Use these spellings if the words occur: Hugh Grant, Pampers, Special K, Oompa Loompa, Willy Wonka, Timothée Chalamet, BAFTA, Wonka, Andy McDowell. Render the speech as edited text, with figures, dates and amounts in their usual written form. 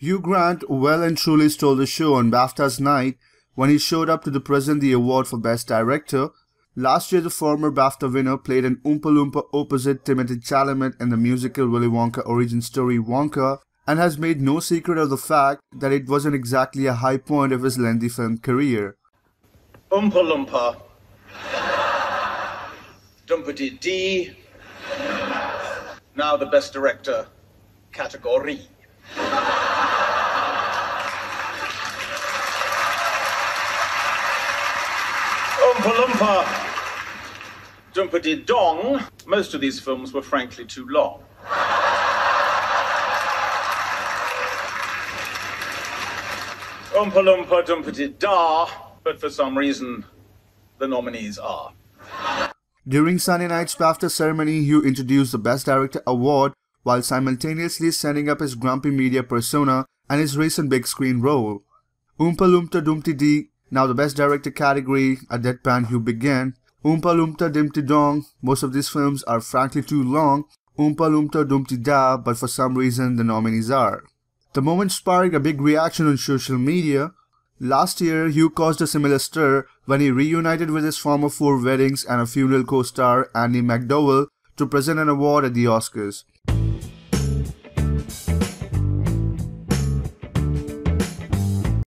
Hugh Grant well and truly stole the show on BAFTA's night when he showed up to present the award for Best Director. Last year, the former BAFTA winner played an Oompa Loompa opposite Timothée Chalamet in the musical Willy Wonka origin story Wonka, and has made no secret of the fact that it wasn't exactly a high point of his lengthy film career. Oompa Loompa. Dumpity Dee. Now the Best Director category. Oompa Loompa, Dumpity Dong. Most of these films were frankly too long. Oompa Loompa, Dumpity Da, but for some reason, the nominees are. During Sunday night's BAFTA ceremony, Hugh introduced the Best Director award while simultaneously setting up his grumpy media persona and his recent big screen role. Oompa Loompa Dumpty Dee, now the Best Director category, a deadpan Hugh began. Oompa Loompa Dumpty Dong, most of these films are frankly too long. Oompa Loompa Dumpty Da, but for some reason the nominees are. The moment sparked a big reaction on social media. Last year, Hugh caused a similar stir when he reunited with his former Four Weddings and a Funeral co-star Andy McDowell to present an award at the Oscars.